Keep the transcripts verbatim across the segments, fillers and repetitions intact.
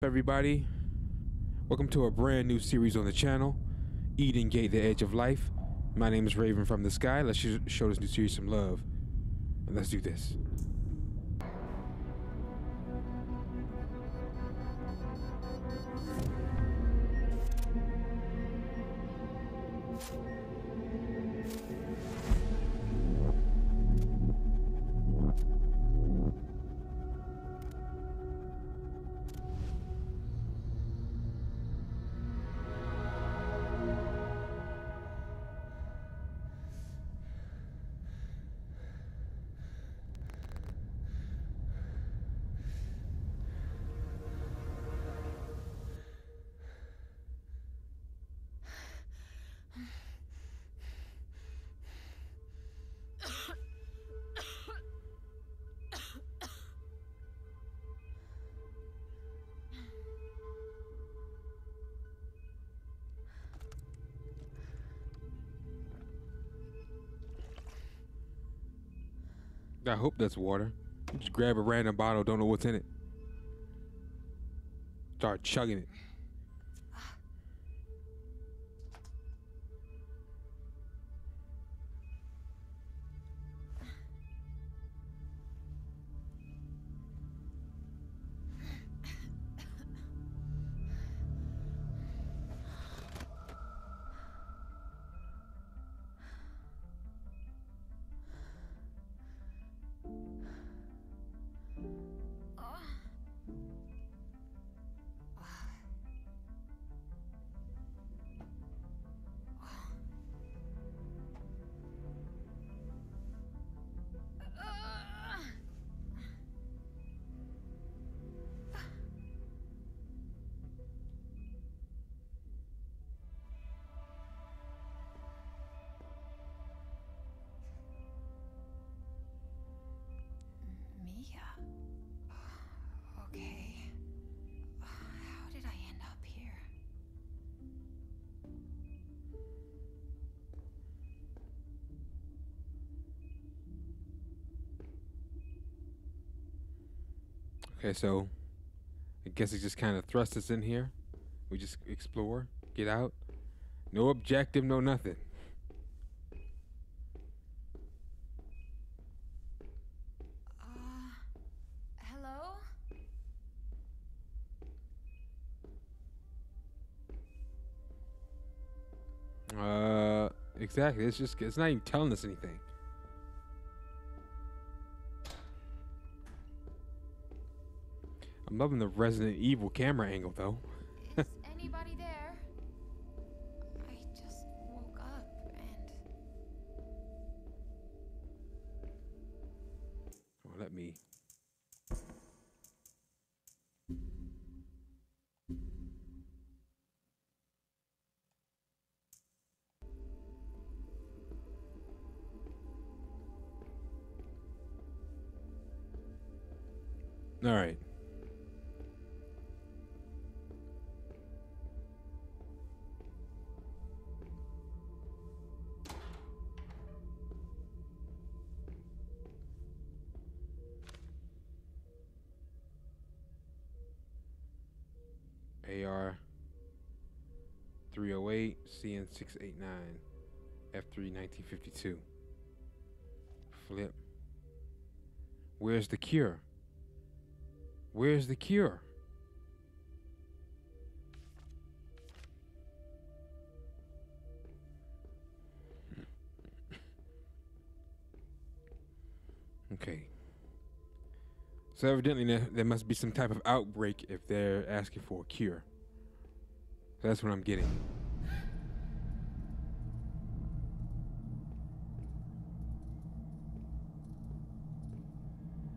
Everybody, welcome to a brand new series on the channel, Eden Gate, the Edge of Life. My name is Raven from the Sky. Let's sh show this new series some love, and let's do this. I hope that's water. You just grab a random bottle, don't know what's in it. Start chugging it. Okay, so I guess it just kind of thrust us in here. We just explore, get out. No objective, no nothing. Uh, hello? Uh, exactly. It's just, it's not even telling us anything. I'm loving the Resident Evil camera angle, though. Is anybody there? I just woke up and... Oh, let me... All right. A R three oh eight, C N six eighty-nine, F three nineteen fifty-two. Flip. Where's the cure? Where's the cure? Okay. So evidently there, there must be some type of outbreak if they're asking for a cure. So that's what I'm getting.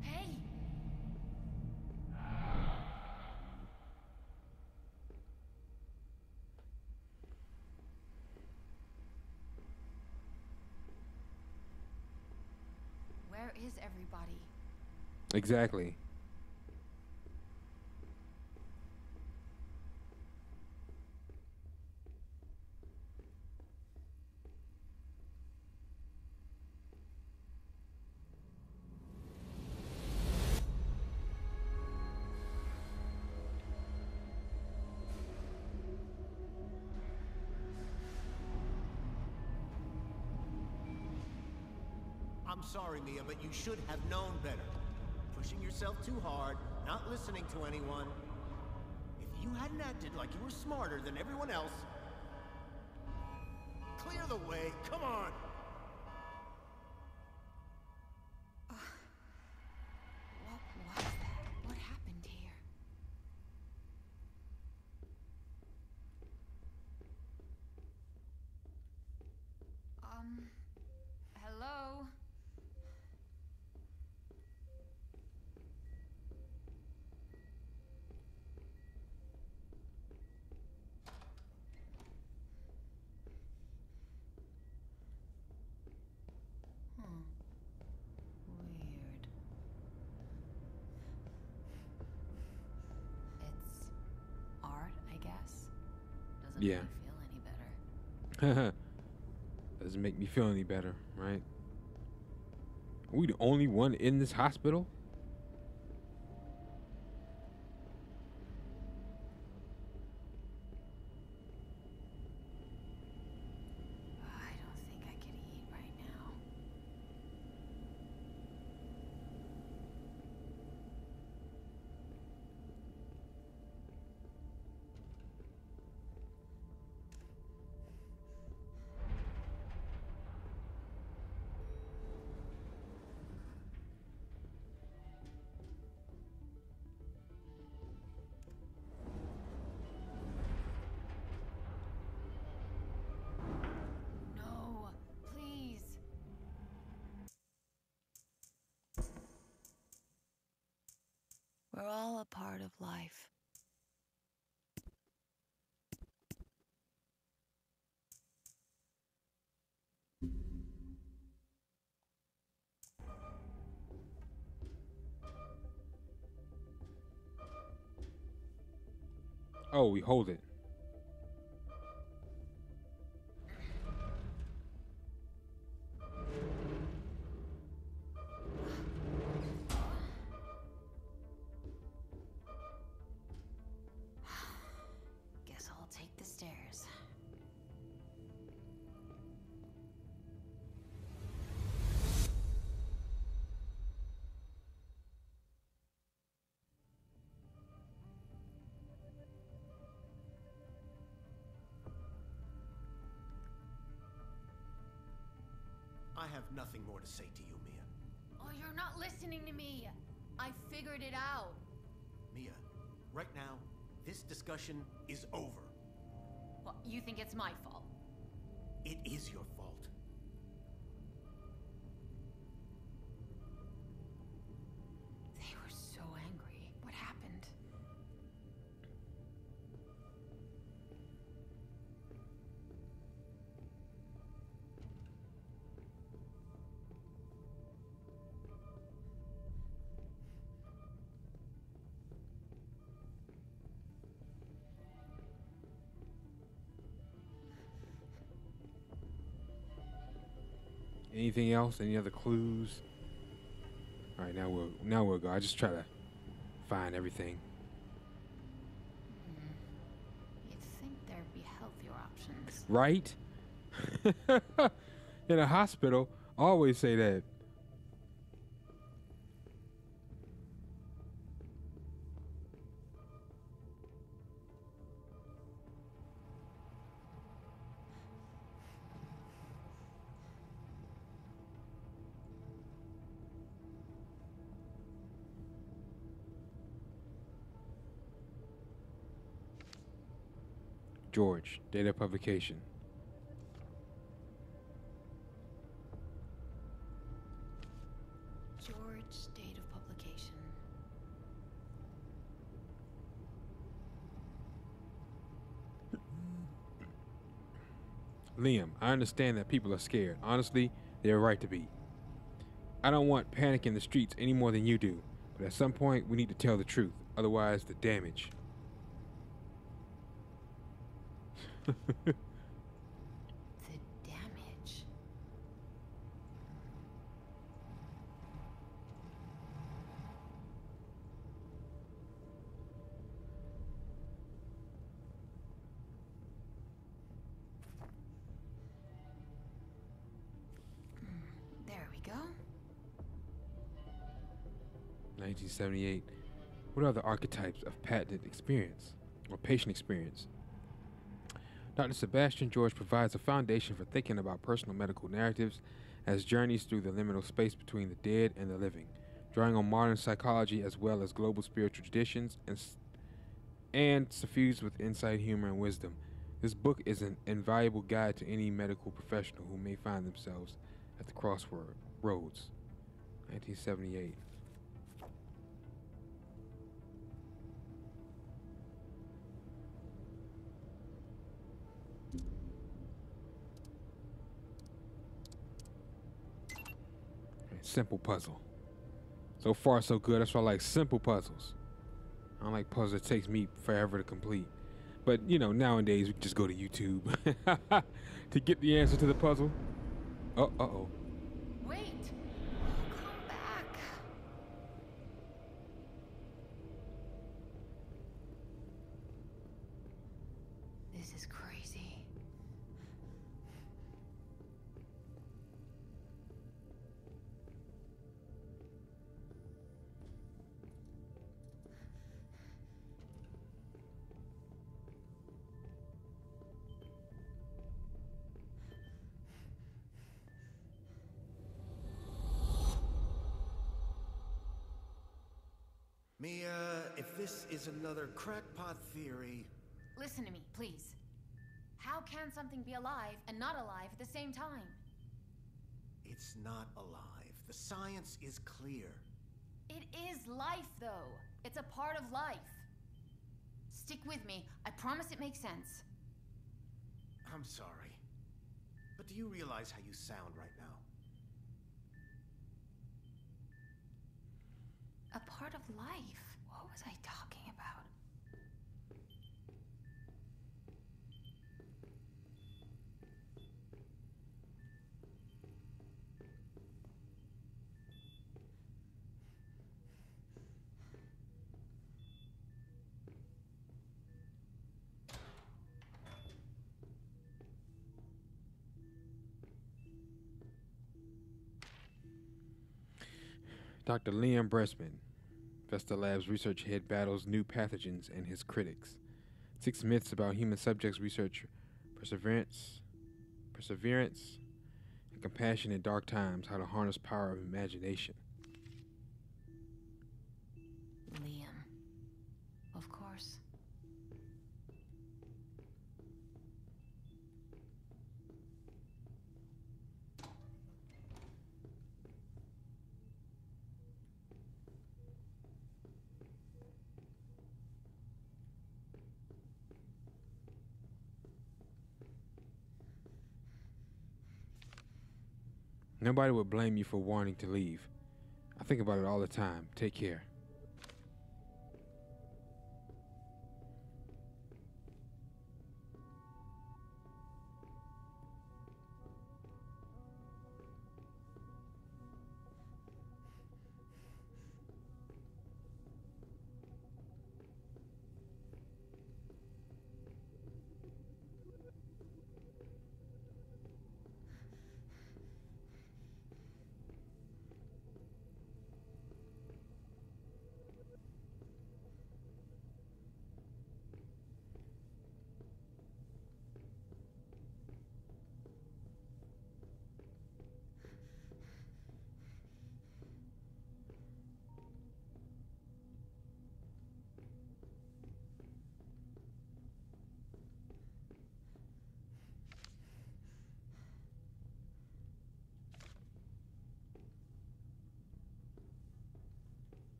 Hey. Where is everybody? Exactly. I'm sorry, Mia, but you should have known better. Pushing yourself too hard, not listening to anyone. If you hadn't acted like you were smarter than everyone else... Clear the way, come on! Uh, what was that? What happened here? Um... Hello? Yeah. Feel any better. Doesn't make me feel any better, right? Are we the only one in this hospital? I don't think I could eat right now. We're all a part of life. Oh, we hold it. I have nothing more to say to you, Mia. Oh, you're not listening to me. I figured it out. Mia, right now, this discussion is over. Well, you think it's my fault? It is your fault. They were so angry. What happened? Anything else? Any other clues? All right, now we'll now we'll go. I just try to find everything. Mm. You'd think there'd be healthier options, right? In a hospital, I always say that. George, date of publication. George, date of publication. Liam, I understand that people are scared. Honestly, they're right to be. I don't want panic in the streets any more than you do, but at some point we need to tell the truth, otherwise the damage. The damage. There we go. nineteen seventy-eight, what are the archetypes of patented experience or patient experience? Doctor Sebastian George provides a foundation for thinking about personal medical narratives as journeys through the liminal space between the dead and the living, drawing on modern psychology as well as global spiritual traditions and, and suffused with insight, humor, and wisdom. This book is an invaluable guide to any medical professional who may find themselves at the crossroads. nineteen seventy-eight. Simple puzzle. So far, so good. That's why I like simple puzzles. I don't like puzzles that takes me forever to complete. But, you know, nowadays, we can just go to YouTube to get the answer to the puzzle. Oh, uh-oh. Wait. Come back. This is crazy. Mia, if this is another crackpot theory... Listen to me, please. How can something be alive and not alive at the same time? It's not alive. The science is clear. It is life, though. It's a part of life. Stick with me. I promise it makes sense. I'm sorry. But do you realize how you sound right now? A part of life. What was I talking about? Doctor Liam Bresman, Vesta Labs research head, battles new pathogens and his critics. Six myths about human subjects research, perseverance, perseverance, and compassion in dark times. How to harness power of imagination. Liam, of course. Nobody would blame you for wanting to leave. I think about it all the time. Take care.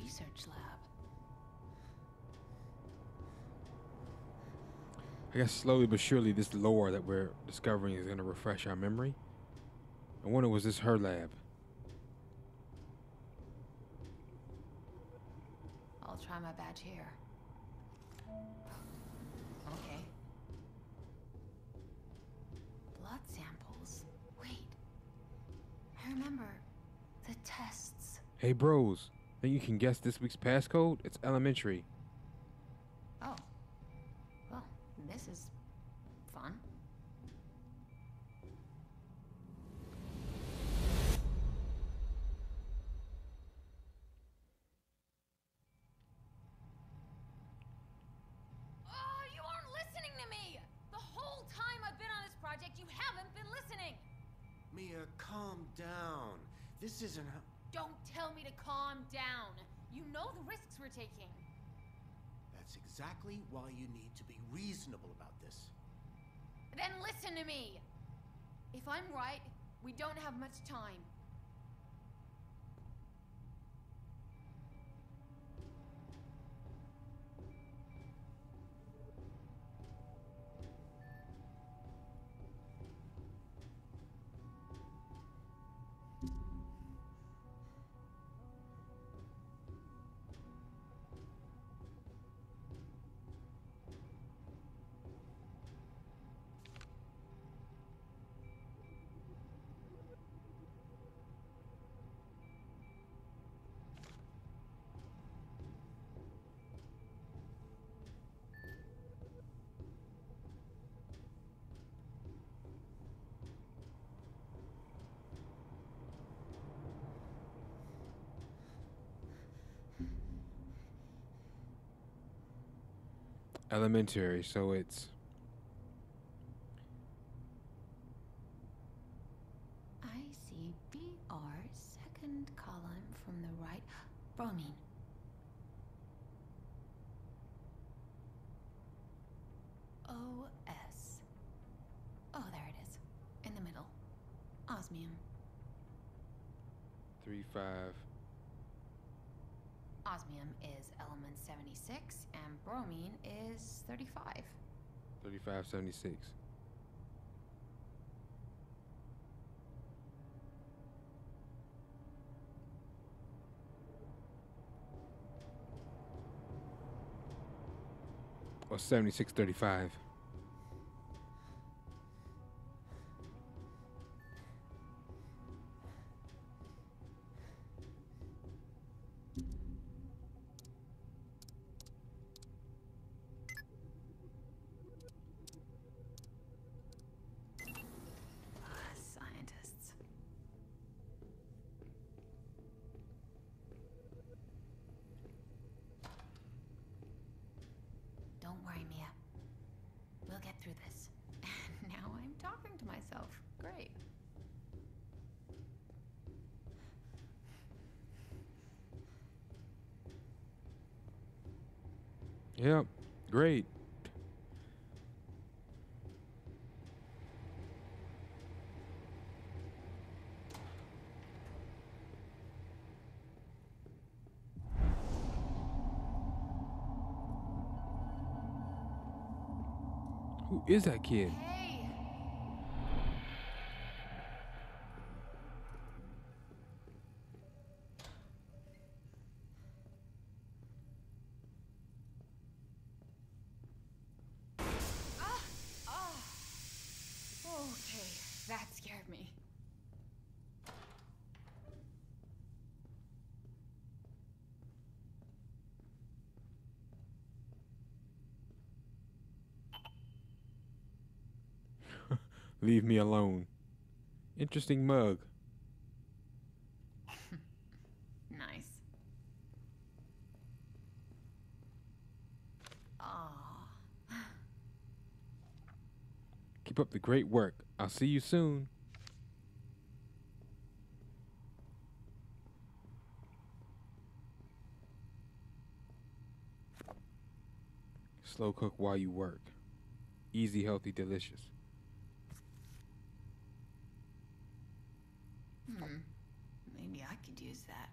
Research lab. I guess slowly but surely this lore that we're discovering is going to refresh our memory. I wonder, was this her lab? try my badge here. Okay. Blood samples. Wait. I remember the tests. Hey, bros. Think you can guess this week's passcode? It's elementary. Oh. Well, this is fun. Down. This isn't how. Don't tell me to calm down. You know the risks we're taking. That's exactly why you need to be reasonable about this. Then listen to me. If I'm right, we don't have much time. Elementary, so it's... I see B R, second column from the right. Bromine. O S. Oh, there it is. In the middle. Osmium. Three, five. Osmium is element seventy-six, and bromine is thirty-five. thirty-five, seventy-six. Or seventy-six, thirty-five. Don't worry, Mia. We'll get through this. Now I'm talking to myself. Great. Yep. Great. Who is that kid? Hey. Ah, ah. Okay, that scared me. Leave me alone. Interesting mug. Nice. Aww. Keep up the great work. I'll see you soon. Slow cook while you work. Easy, healthy, delicious. Hmm. Maybe I could use that.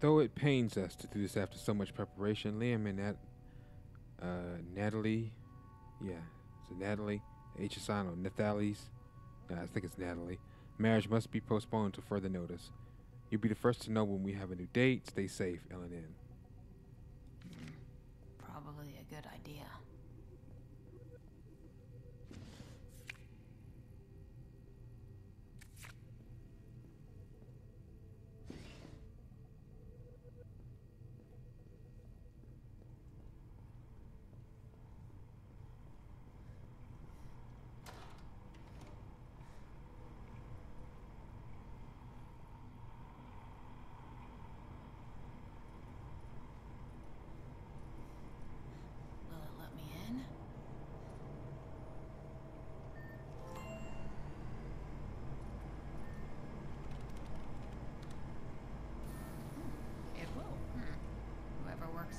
Though it pains us to do this after so much preparation, Liam and Nat, uh, Nathalie, yeah, so Nathalie, H S I, no, Nathalie's, nah, I think it's Nathalie, marriage must be postponed to further notice. You'll be the first to know when we have a new date. Stay safe, L N N. Probably a good idea.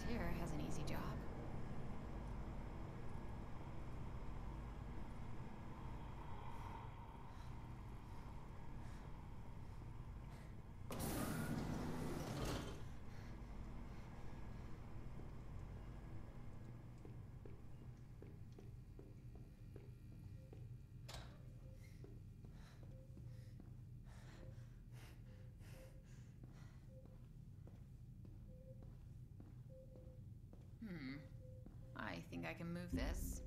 Here has an easy job. I think I can move this.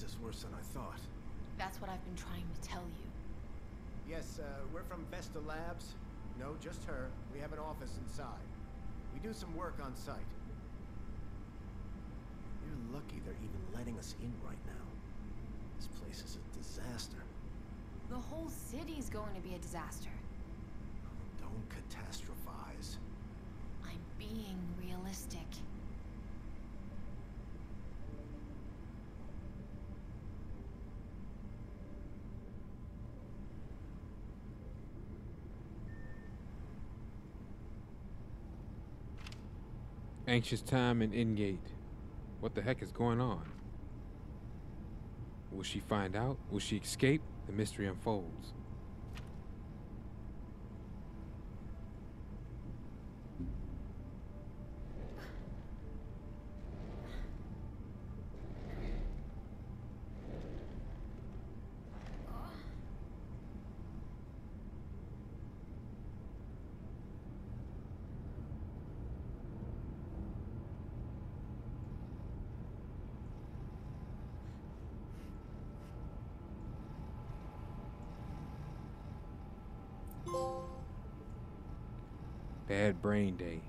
This is worse than I thought. That's what I've been trying to tell you. Yes, uh, we're from Vesta Labs. No, just her. We have an office inside. We do some work on site. You're lucky they're even letting us in right now. This place is a disaster. The whole city's going to be a disaster. Don't catastrophize. I'm being realistic. Anxious time in Ingate. What the heck is going on? Will she find out? Will she escape? The mystery unfolds. Bad brain day.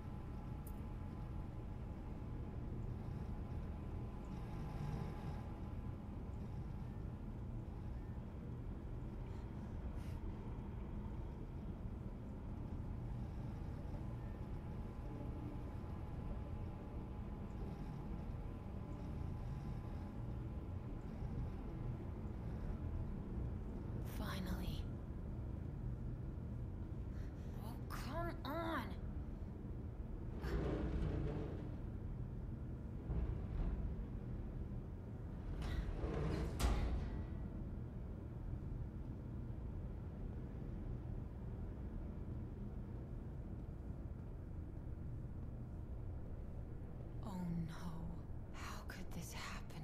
Oh no, how could this happen?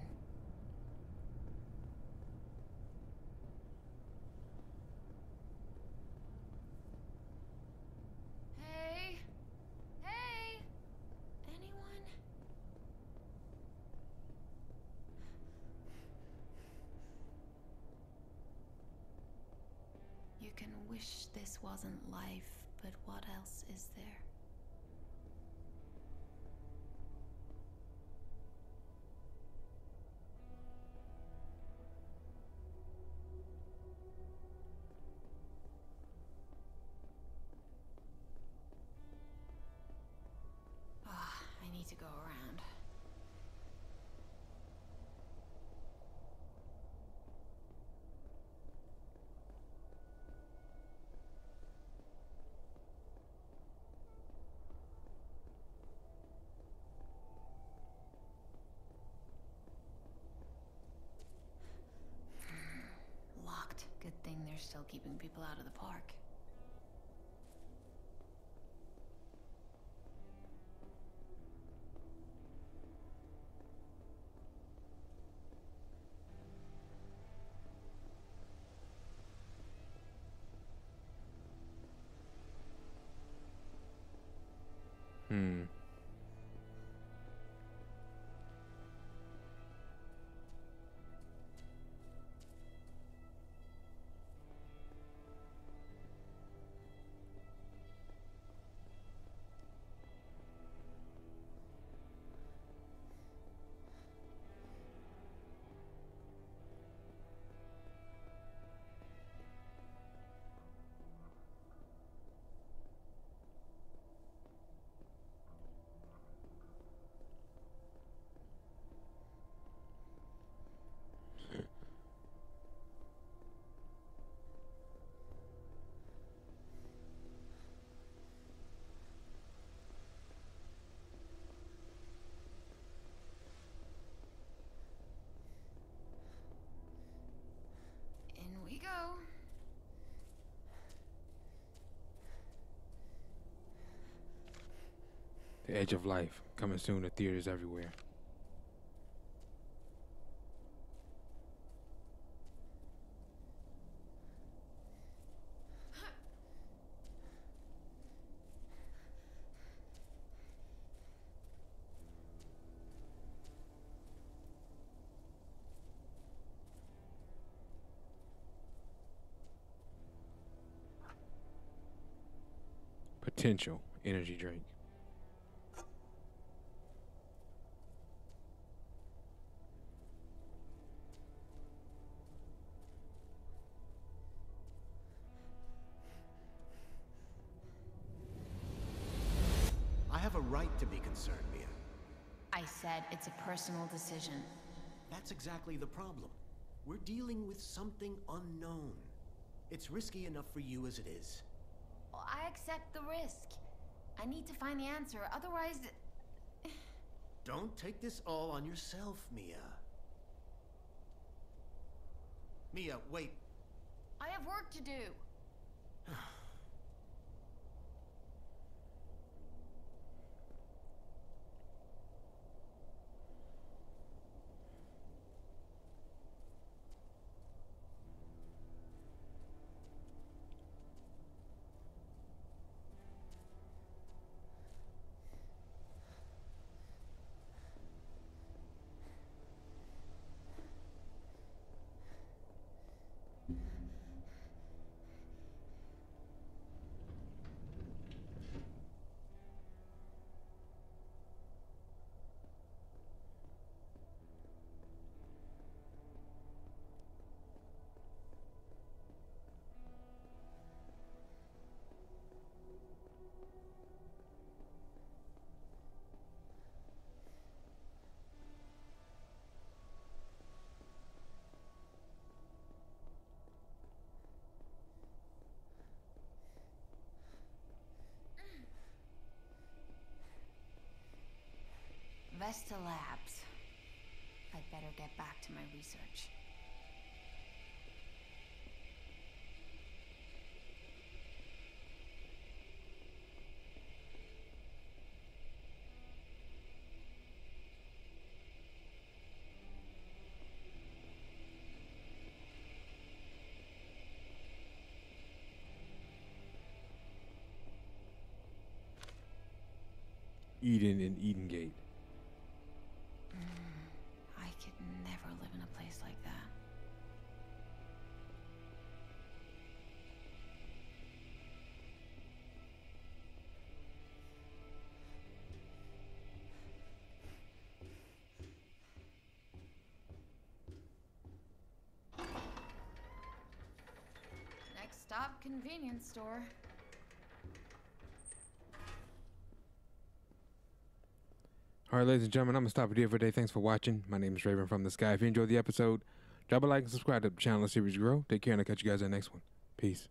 can wish this wasn't life, but what else is there? To go around. Locked. Good thing they're still keeping people out of the park. Hmm. Go. The Edge of Life, coming soon to theaters everywhere. Potential Energy Drink. I have a right to be concerned, Mia. I said it's a personal decision. That's exactly the problem. We're dealing with something unknown. It's risky enough for you as it is. I accept the risk. I need to find the answer, otherwise... Don't take this all on yourself, Mia. Mia, wait. I have work to do. Vesta Labs. I'd better get back to my research. Eden and Edengate. Like that. convenience store. Alright, ladies and gentlemen, I'm going to stop it here for today. Thanks for watching. My name is Raven from the Sky. If you enjoyed the episode, drop a like and subscribe to the channel and series grow. Take care, and I'll catch you guys in the next one. Peace.